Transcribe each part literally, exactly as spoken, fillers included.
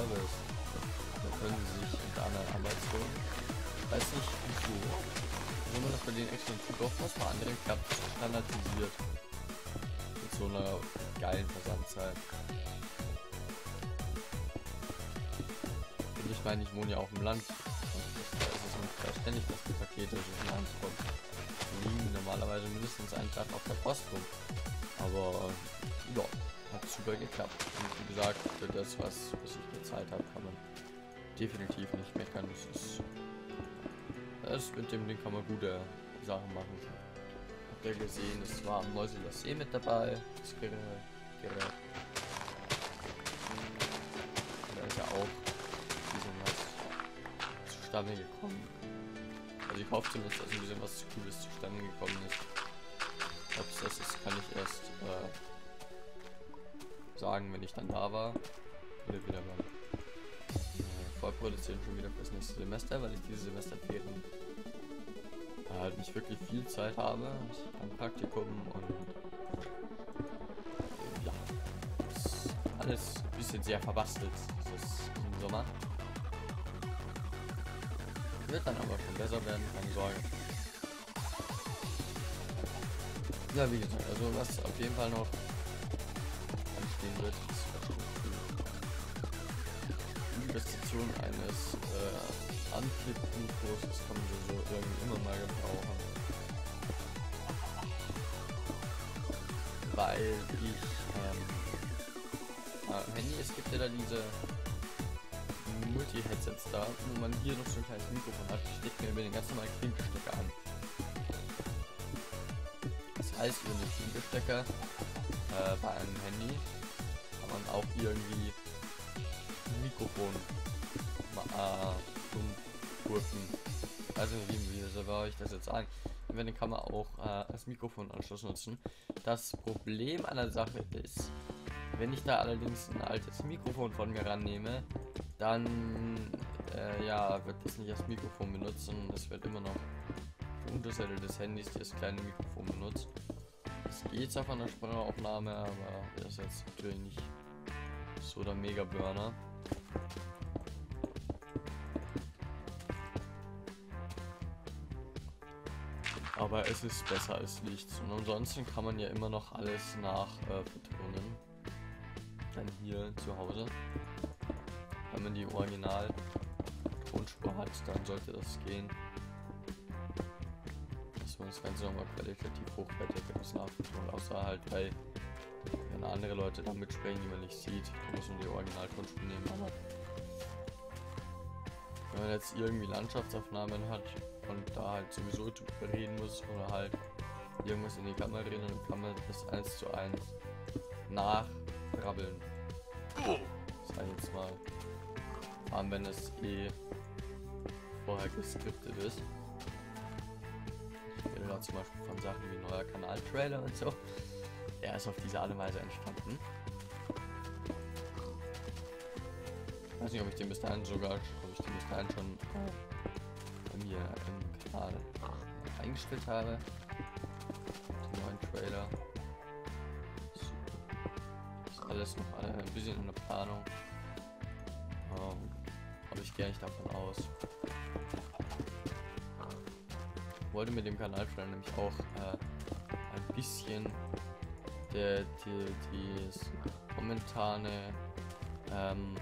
Service. Da können sie sich in andere Arbeit holen. Weiß nicht wieso. Nur dass bei den extra Zugriff was bei anderen klappt, standardisiert. Mit so einer geilen Versandzeit. Und ich meine, ich wohne ja auf dem Land. Und da ist es nicht verständlich, dass die Pakete durch die Hand kommen. Die liegen normalerweise mindestens einen Tag auf der Post rum. Aber ja, hat super geklappt. Und wie gesagt, für das, was, was ich bezahlt habe, kann man definitiv nicht meckern. Das ist, das mit dem Ding kann man gute Sachen machen. Habt ihr gesehen, es war am Neusiedler See mit dabei. Das Gerät. Da ist ja auch bisschen was zustande gekommen. Also ich hoffe zumindest, dass ein bisschen was Cooles zustande gekommen ist. Ob es das ist, kann ich erst äh, sagen, wenn ich dann da war. Oder wieder mal äh, vorproduzieren schon wieder fürs nächste Semester, weil ich dieses Semesterferien halt äh, nicht wirklich viel Zeit habe. Ich habe ein Praktikum und äh, ja, ist alles ein bisschen sehr verbastelt dieses im Sommer. Wird dann aber schon besser werden, keine Sorge. Ja, wie gesagt, also was auf jeden Fall noch anstehen wird, ist die Investition eines äh, Anflip-Mikros, das kann man so irgendwie immer mal gebrauchen. Weil ich ähm, am Handy, es gibt ja da diese Multi-Headsets da, wo man hier noch so ein kleines Mikrofon hat, steckt mir über den ganz normalen Klinkenstecker an. Als über den Klinkenstecker äh, bei einem Handy kann man auch irgendwie ein Mikrofon umgurken. Äh, also wie soll ich das jetzt sagen? Dann kann man auch äh, als Mikrofonanschluss nutzen. Das Problem an der Sache ist, wenn ich da allerdings ein altes Mikrofon von mir rannehme, dann äh, ja, wird das nicht als Mikrofon benutzt, das wird immer noch die Unterseite des Handys das kleine Mikrofon benutzt. Es geht zwar von der Sprachaufnahme, aber das ist jetzt natürlich nicht so der Mega-Burner. Aber es ist besser als nichts. Und ansonsten kann man ja immer noch alles nachbetonen. Äh, Dann hier zu Hause, wenn man die Original-Tonspur hat, dann sollte das gehen. Das Ganze nochmal qualitativ hochwertig ist nachvollziehbar, außer halt bei, wenn andere Leute da mitsprechen, die man nicht sieht, dann muss man die Originaltonspur nehmen. Aber wenn man jetzt irgendwie Landschaftsaufnahmen hat und da halt sowieso drüber reden muss oder halt irgendwas in die Kamera reden, dann kann man das eins zu eins nachrabbeln. Sag ich jetzt mal, vor allem wenn es eh vorher geskriptet ist. Oder zum Beispiel von Sachen wie neuer Kanal-Trailer und so. Der ist auf diese Art und Weise entstanden. Ich weiß nicht, ob ich den bis dahin sogar, ob ich den bis dahin schon bei mir im Kanal eingestellt habe. Den neuen Trailer. Ist alles noch ein bisschen in der Planung. Um, aber ich gehe nicht davon aus. Wollte mit dem Kanal schon nämlich auch äh, ein bisschen der, die, die momentane ähm,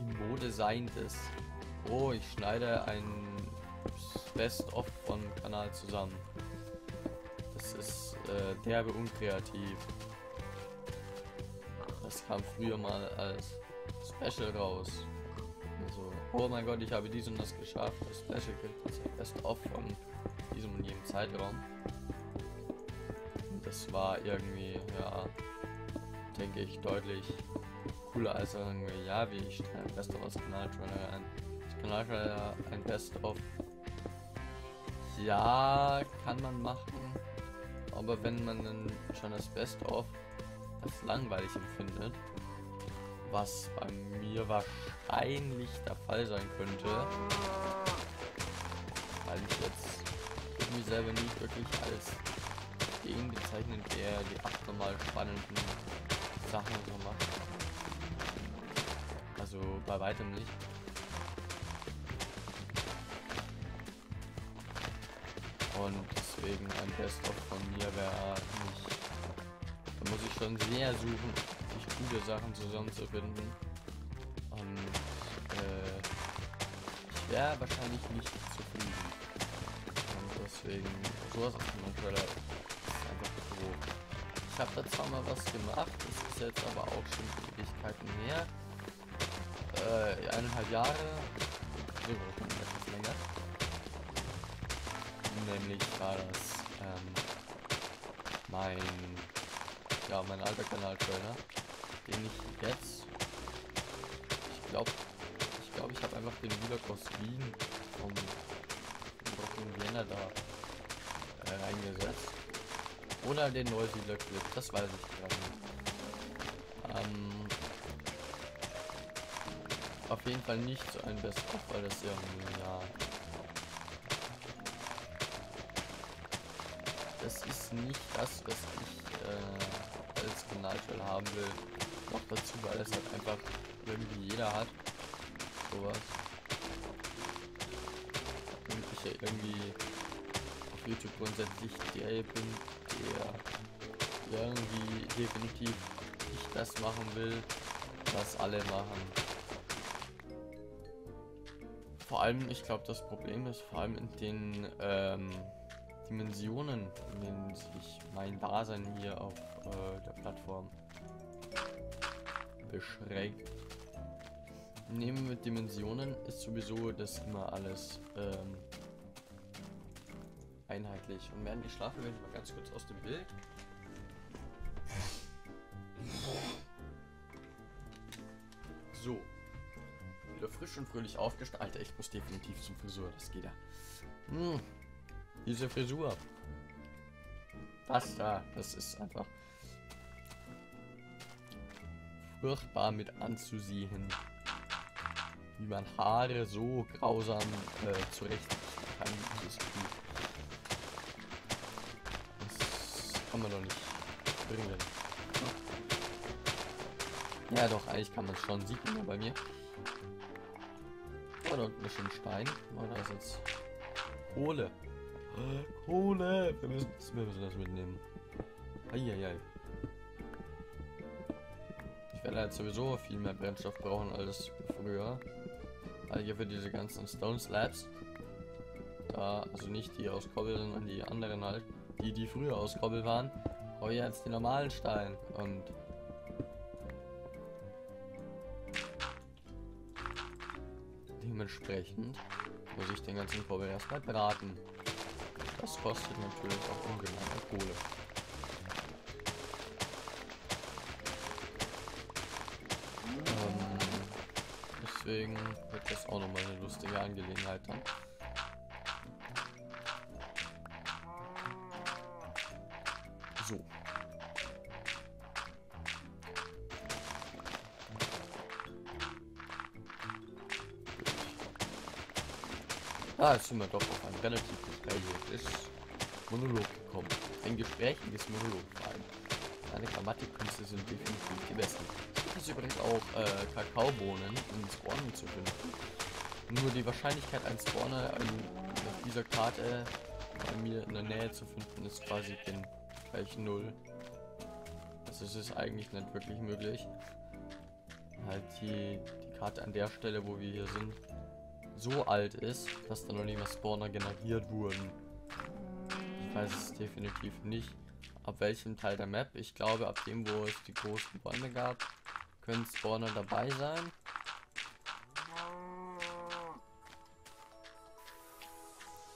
die Mode sein des oh ich schneide ein Best of von Kanal zusammen. Das ist äh, derbe unkreativ. Das kam früher mal als Special raus. Also, oh mein Gott, ich habe dies und das geschafft. Das Special gilt erst oft von diesem und jedem Zeitraum. Und das war irgendwie, ja, denke ich, deutlich cooler als irgendwie, ja, wie ich stelle ein Best-of aus Kanal-Trailer ein. Das Kanal-Trailer ein Best-of. Ja, kann man machen. Aber wenn man dann schon das Best-of als langweilig empfindet, was bei mir wahrscheinlich der Fall sein könnte, weil ich jetzt mich selber nicht wirklich als den bezeichnet, der die abnormal spannenden Sachen so macht. Also bei weitem nicht. Und deswegen ein Best-of von mir wäre nicht. Da muss ich schon sehr suchen, sich gute Sachen zusammenzubinden. Und äh, ich wäre wahrscheinlich nicht zu finden. Und deswegen sowas auf dem Trailer ist einfach grob. Ich habe da zwar mal was gemacht, das ist jetzt aber auch schon Ewigkeiten her. Äh, eineinhalb Jahre. So, etwas länger. Nämlich war das ähm, mein ja mein alter Kanal-Trailer, den ich jetzt ich glaube ich glaube ich habe einfach den Vlog aus Wien vom Rock Vienna da äh, eingesetzt oder den neuen Vlog-Clip, das weiß ich gerade nicht. Ähm, auf jeden Fall nicht so ein Best-of, weil das irgendwie ja das ist nicht das, was ich äh, als Kanaltrailer haben will. Noch dazu, weil es halt einfach irgendwie jeder hat. Sowas. Und ich ja irgendwie auf YouTube grundsätzlich der bin, der irgendwie definitiv nicht das machen will, was alle machen. Vor allem, ich glaube, das Problem ist vor allem in den ähm, Dimensionen, in denen sich mein Dasein hier auf äh, der Plattform beschränkt. Nehmen wir Dimensionen, ist sowieso das immer alles ähm, einheitlich. Und während ich schlafe, werde ich mal ganz kurz aus dem Bild. So. Wieder frisch und fröhlich aufgestanden. Alter, ich muss definitiv zum Friseur, das geht ja. Hm. Diese Frisur. Das da, das ist einfach furchtbar mit anzusehen, wie man Haare so grausam äh, zurecht kann. Das, das kann man doch nicht bringen. Ja doch, eigentlich kann man es schon, sieht man ja bei mir. Oh, da unten ist ein Stein. Oh, da ist jetzt Kohle. Kohle! Wir müssen, wir müssen das mitnehmen. Eieiei. Ich werde jetzt sowieso viel mehr Brennstoff brauchen als früher. Weil hier für diese ganzen Stone Slabs. Da, also nicht die aus Kobbel, sondern die anderen halt. Die, die früher aus Kobbel waren. Aber jetzt die normalen Steine. Und. Dementsprechend muss ich den ganzen Kobbel erstmal braten. Das kostet natürlich auch ungemein Kohle. Ähm, deswegen wird das auch nochmal eine lustige Angelegenheit dann. So. Ah, jetzt sind wir doch auf ein relativ gesprächiges Monolog gekommen. Ein gesprächiges Monolog vor allem. Meine Grammatikkünste sind definitiv die besten. Es gibt übrigens auch äh, Kakaobohnen in Spawnen zu finden. Nur die Wahrscheinlichkeit, einen Spawner auf dieser Karte bei mir in der Nähe zu finden, ist quasi gleich null. Also es ist eigentlich nicht wirklich möglich. Halt die, die Karte an der Stelle, wo wir hier sind, so alt ist, dass da noch nie was Spawner generiert wurden. Ich weiß es definitiv nicht, ab welchem Teil der Map. Ich glaube, ab dem, wo es die großen Bäume gab, können Spawner dabei sein.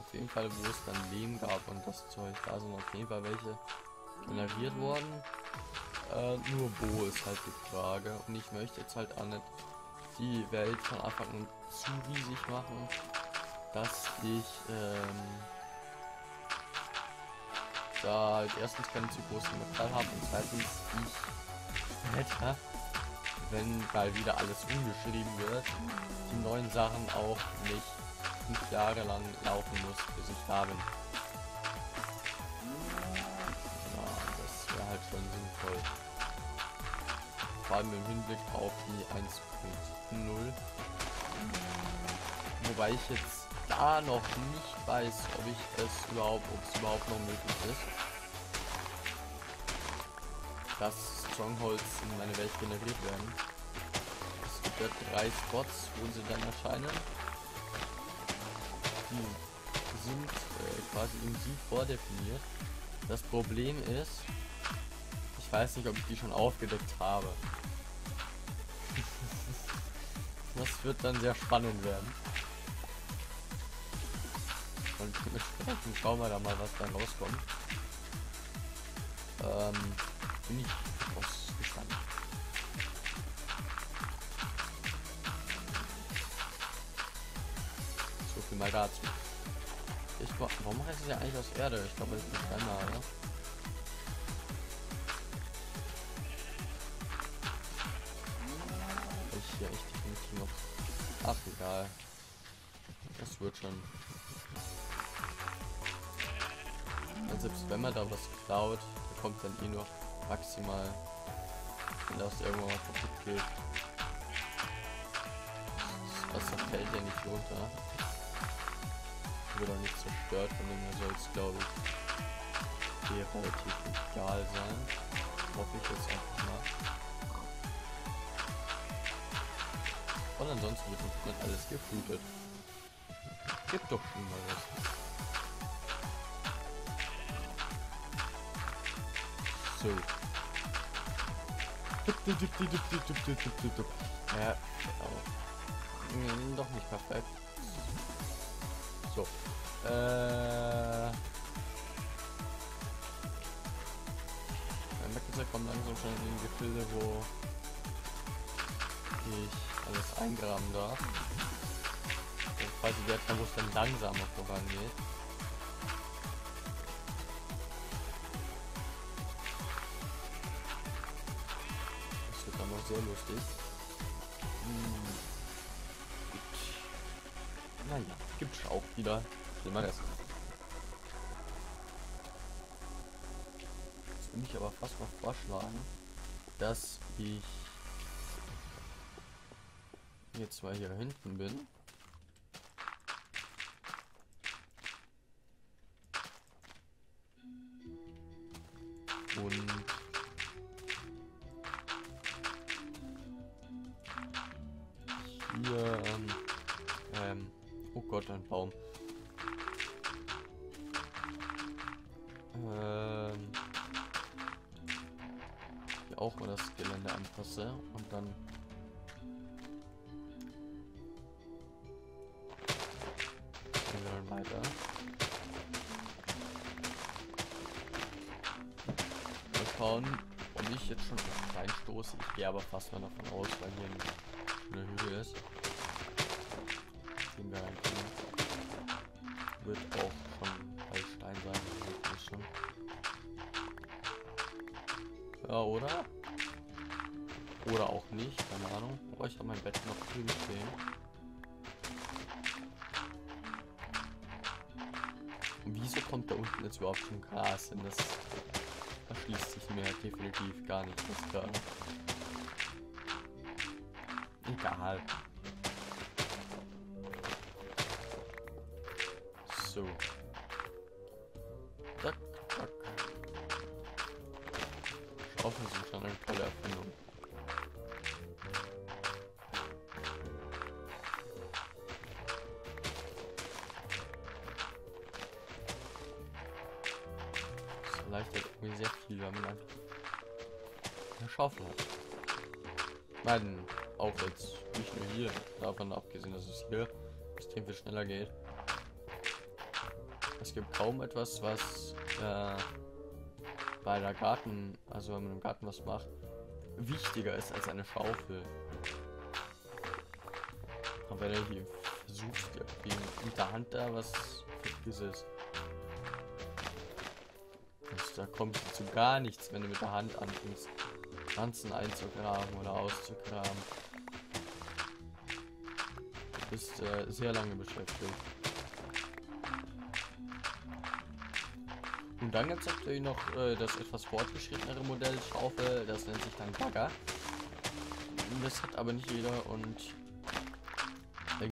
Auf jeden Fall, wo es dann Lehm gab und das Zeug, da sind auf jeden Fall welche generiert worden. Äh, nur wo ist halt die Frage. Und ich möchte jetzt halt auch nicht die Welt von Anfang an zu riesig machen, dass ich ähm, da halt erstens keine zu großen Metall habe und zweitens ich hätte, wenn bald wieder alles umgeschrieben wird, die neuen Sachen auch nicht fünf Jahre lang laufen muss, bis ich da bin. Ja, das wäre halt schon sinnvoll. Vor allem im Hinblick auf die eins Punkt. Wobei ich jetzt da noch nicht weiß, ob ich das überhaupt, ob es überhaupt noch möglich ist, dass Strongholds in meine Welt generiert werden. Es gibt ja drei Spots, wo sie dann erscheinen. Die sind äh, quasi im Sieg vordefiniert. Das Problem ist, ich weiß nicht, ob ich die schon aufgedeckt habe. Das wird dann sehr spannend werden. Und dementsprechend schauen wir da mal, was dann rauskommt. Ähm, bin ich ausgestanden. So viel mal dazu. Ich, warum heißt es ja eigentlich aus Erde? Ich glaube, das ist nicht einmal, oder? Ich hier echt definitiv noch. Ach, egal. Das wird schon. Und selbst wenn man da was klaut, da kommt dann eh nur maximal, wenn das irgendwann mal kaputt geht. Das Wasser fällt ja nicht runter. Wird auch nicht zerstört, von dem her soll es, glaube ich, hier relativ egal sein. Hoffe ich jetzt einfach mal. Und ansonsten wird nicht alles geflutet. Gibt doch schon mal was. So. Ja, genau. Doch nicht perfekt. So. Äh. Mein Meckenzeug kommt langsam schon in den Gefilde, wo ich alles eingraben darf. Und quasi der Teil, wo es dann langsamer vorangeht. Das wird dann noch sehr lustig. Hm. Gut. Naja. Gibt es auch wieder schlimmer Rest. Jetzt will ich aber fast noch vorschlagen, dass ich jetzt mal hier hinten bin. Und hier ähm, ähm oh Gott, ein Baum. Ähm, hier auch mal das Gelände anpasse und dann weiter. Mal schauen, ob ich jetzt schon reinstoße. Ich gehe aber fast mal davon aus, weil hier eine Hügel ist. Den wir wird auch schon Holzstein sein. Schon. Ja, oder? Oder auch nicht, keine Ahnung. Oh, ich habe mein Bett noch drüben stehen. Wieso kommt da unten jetzt überhaupt schon Gras hin? Das erschließt sich mir definitiv gar nicht. Das klar. Egal. So. Zack, zack. Schaufeln sind schon eine tolle Erfindung. Erleichtert irgendwie sehr viel, wenn man einfach eine Schaufel hat. Nein, auch jetzt nicht nur hier, davon abgesehen, dass es hier extrem viel schneller geht. Es gibt kaum etwas, was äh, bei der Garten, also wenn man im Garten was macht, wichtiger ist als eine Schaufel. Aber wenn du hier versuchst, irgendwie mit der Hand da was Fixes. Da kommst du zu gar nichts, wenn du mit der Hand anfängst, Pflanzen einzugraben oder auszugraben. Du bist äh, sehr lange beschäftigt. Und dann gibt es natürlich noch äh, das etwas fortgeschrittenere Modell Schaufel, das nennt sich dann Bagger. das hat aber nicht jeder und